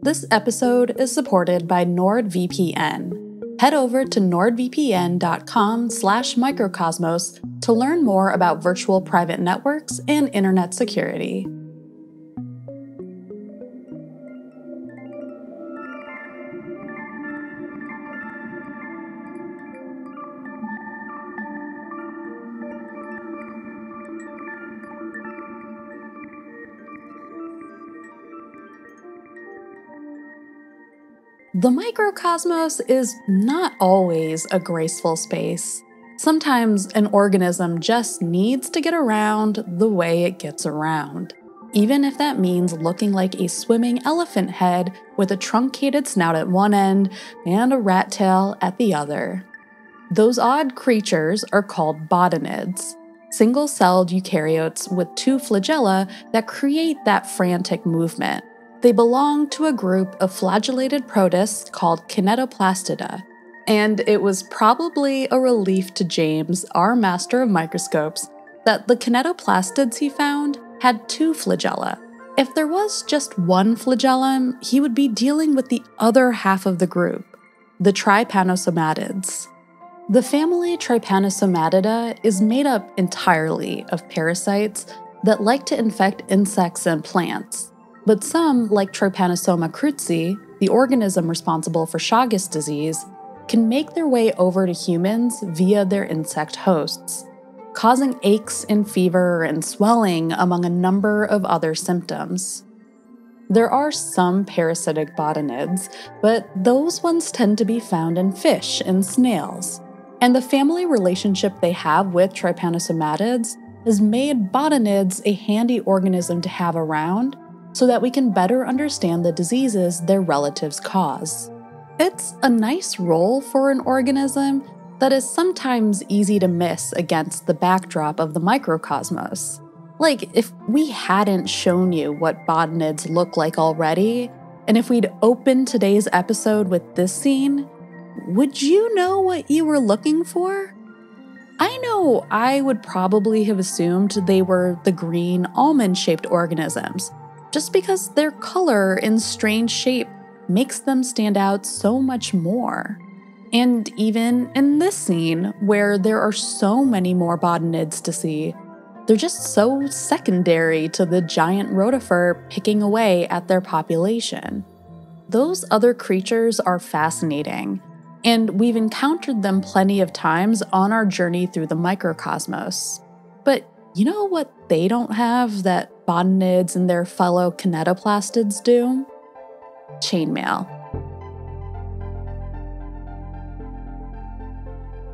This episode is supported by NordVPN. Head over to nordvpn.com/microcosmos to learn more about virtual private networks and internet security. The microcosmos is not always a graceful space. Sometimes an organism just needs to get around the way it gets around, even if that means looking like a swimming elephant head with a truncated snout at one end and a rat tail at the other. Those odd creatures are called bodonids, single-celled eukaryotes with two flagella that create that frantic movement. They belong to a group of flagellated protists called kinetoplastida, and it was probably a relief to James, our master of microscopes, that the kinetoplastids he found had two flagella. If there was just one flagellum, he would be dealing with the other half of the group, the trypanosomatids. The family Trypanosomatidae is made up entirely of parasites that like to infect insects and plants. But some, like Trypanosoma cruzi, the organism responsible for Chagas disease, can make their way over to humans via their insect hosts, causing aches and fever and swelling among a number of other symptoms. There are some parasitic bodonids, but those ones tend to be found in fish and snails, and the family relationship they have with Trypanosomatids has made bodonids a handy organism to have around so that we can better understand the diseases their relatives cause. It's a nice role for an organism that is sometimes easy to miss against the backdrop of the microcosmos. Like, if we hadn't shown you what bodonids look like already, and if we'd opened today's episode with this scene, would you know what you were looking for? I know I would probably have assumed they were the green almond-shaped organisms, just because their color and strange shape makes them stand out so much more. And even in this scene, where there are so many more bodonids to see, they're just so secondary to the giant rotifer picking away at their population. Those other creatures are fascinating, and we've encountered them plenty of times on our journey through the microcosmos. But you know what they don't have that bodonids and their fellow kinetoplastids do? Chainmail.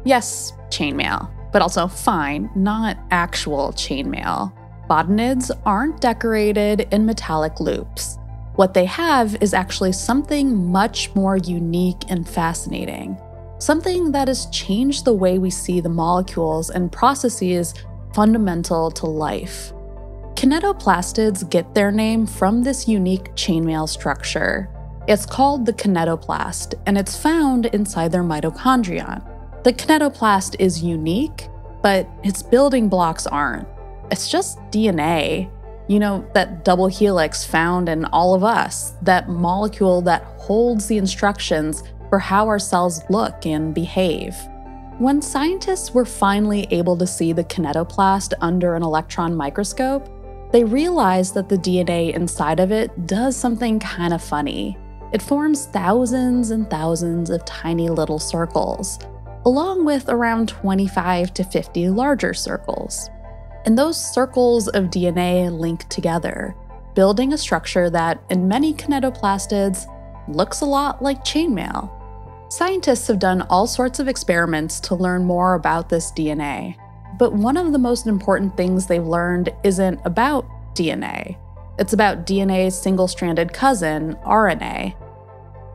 Yes, chainmail, but also fine, not actual chainmail. Bodonids aren't decorated in metallic loops. What they have is actually something much more unique and fascinating, something that has changed the way we see the molecules and processes fundamental to life. Kinetoplastids get their name from this unique chainmail structure. It's called the kinetoplast, and it's found inside their mitochondria. The kinetoplast is unique, but its building blocks aren't. It's just DNA. You know, that double helix found in all of us, that molecule that holds the instructions for how our cells look and behave. When scientists were finally able to see the kinetoplast under an electron microscope, they realized that the DNA inside of it does something kind of funny. It forms thousands and thousands of tiny little circles, along with around 25 to 50 larger circles. And those circles of DNA link together, building a structure that, in many kinetoplastids, looks a lot like chainmail. Scientists have done all sorts of experiments to learn more about this DNA, but one of the most important things they've learned isn't about DNA. It's about DNA's single-stranded cousin, RNA.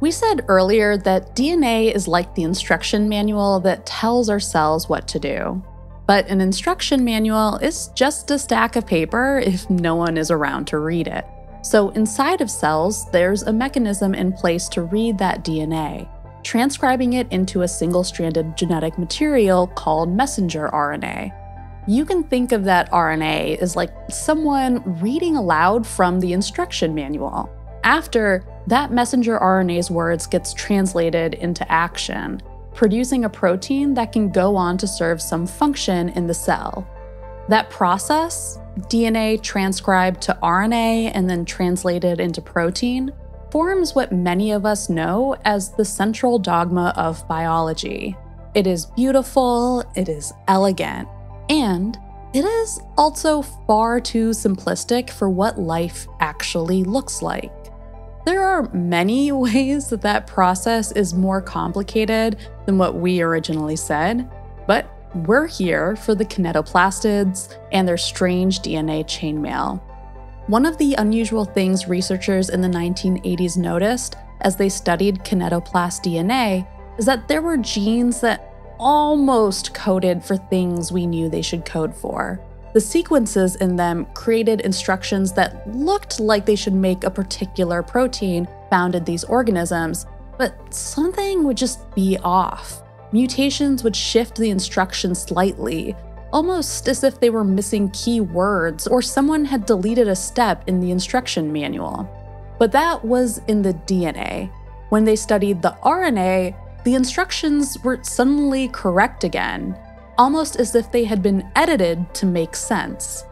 We said earlier that DNA is like the instruction manual that tells our cells what to do, but an instruction manual is just a stack of paper if no one is around to read it. So inside of cells, there's a mechanism in place to read that DNA, transcribing it into a single-stranded genetic material called messenger RNA. You can think of that RNA as like someone reading aloud from the instruction manual. After, that messenger RNA's words gets translated into action, producing a protein that can go on to serve some function in the cell. That process, DNA transcribed to RNA and then translated into protein, forms what many of us know as the central dogma of biology. It is beautiful, it is elegant, and it is also far too simplistic for what life actually looks like. There are many ways that that process is more complicated than what we originally said, but we're here for the kinetoplastids and their strange DNA chainmail. One of the unusual things researchers in the 1980s noticed as they studied kinetoplast DNA is that there were genes that almost coded for things we knew they should code for. The sequences in them created instructions that looked like they should make a particular protein found in these organisms, but something would just be off. Mutations would shift the instruction slightly, almost as if they were missing key words or someone had deleted a step in the instruction manual. But that was in the DNA. When they studied the RNA, the instructions were suddenly correct again, almost as if they had been edited to make sense.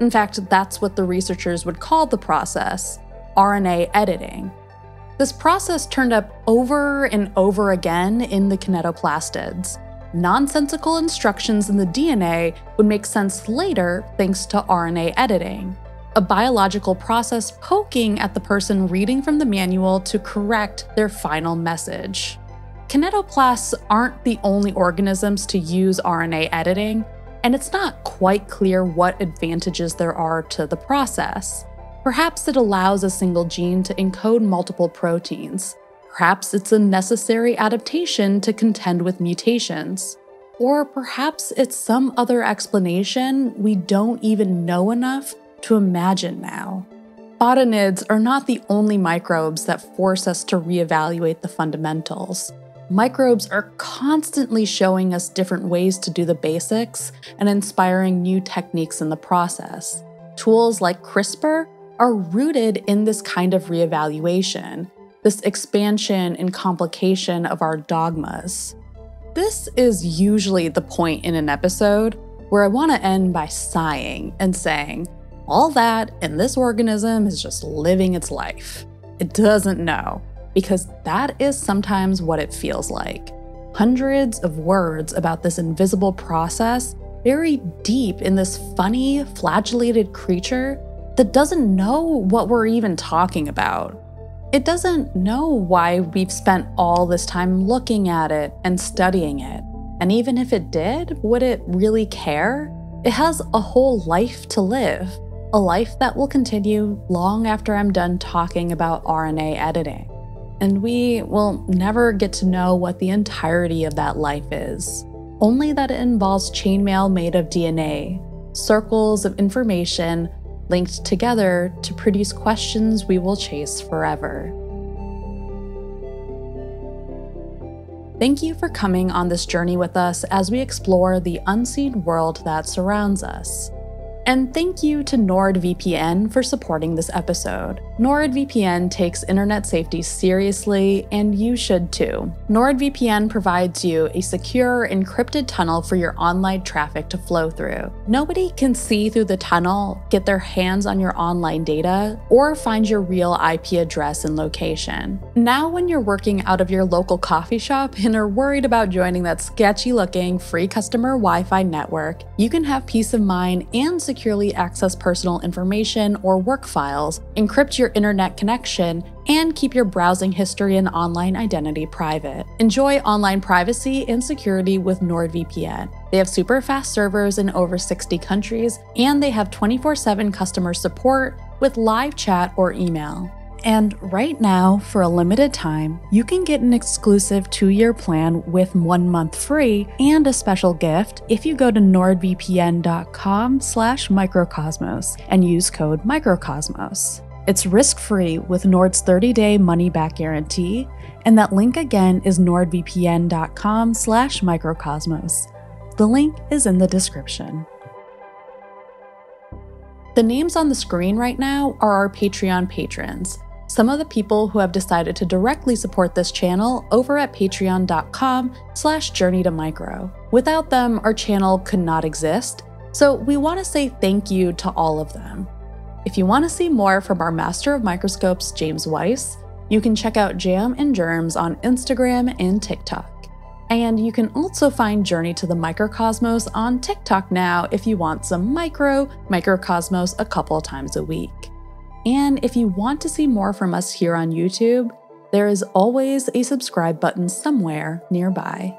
In fact, that's what the researchers would call the process, RNA editing. This process turned up over and over again in the kinetoplastids. Nonsensical instructions in the DNA would make sense later thanks to RNA editing, a biological process poking at the person reading from the manual to correct their final message. Kinetoplasts aren't the only organisms to use RNA editing, and it's not quite clear what advantages there are to the process. Perhaps it allows a single gene to encode multiple proteins. Perhaps it's a necessary adaptation to contend with mutations. Or perhaps it's some other explanation we don't even know enough to imagine now. Bodonids are not the only microbes that force us to reevaluate the fundamentals. Microbes are constantly showing us different ways to do the basics and inspiring new techniques in the process. Tools like CRISPR are rooted in this kind of reevaluation, this expansion and complication of our dogmas. This is usually the point in an episode where I want to end by sighing and saying, all that and this organism is just living its life. It doesn't know, because that is sometimes what it feels like. Hundreds of words about this invisible process buried deep in this funny, flagellated creature that doesn't know what we're even talking about. It doesn't know why we've spent all this time looking at it and studying it. And even if it did, would it really care? It has a whole life to live, a life that will continue long after I'm done talking about RNA editing. And we will never get to know what the entirety of that life is, only that it involves chainmail made of DNA, circles of information, linked together to produce questions we will chase forever. Thank you for coming on this journey with us as we explore the unseen world that surrounds us. And thank you to NordVPN for supporting this episode. NordVPN takes internet safety seriously, and you should too. NordVPN provides you a secure, encrypted tunnel for your online traffic to flow through. Nobody can see through the tunnel, get their hands on your online data, or find your real IP address and location. Now, when you're working out of your local coffee shop and are worried about joining that sketchy-looking free customer Wi-Fi network, you can have peace of mind and securely access personal information or work files, encrypt your internet connection, and keep your browsing history and online identity private. Enjoy online privacy and security with NordVPN. They have super fast servers in over 60 countries, and they have 24/7 customer support with live chat or email. And right now, for a limited time, you can get an exclusive 2-year plan with 1 month free and a special gift if you go to nordvpn.com/microcosmos and use code microcosmos. It's risk-free with Nord's 30-day money-back guarantee, and that link again is nordvpn.com/microcosmos. The link is in the description. The names on the screen right now are our Patreon patrons. some of the people who have decided to directly support this channel over at patreon.com/journeytomicro. Without them, our channel could not exist, so we want to say thank you to all of them. If you want to see more from our master of microscopes, James Weiss, you can check out Jam and Germs on Instagram and TikTok. And you can also find Journey to the Microcosmos on TikTok now if you want some microcosmos a couple times a week. And if you want to see more from us here on YouTube, there is always a subscribe button somewhere nearby.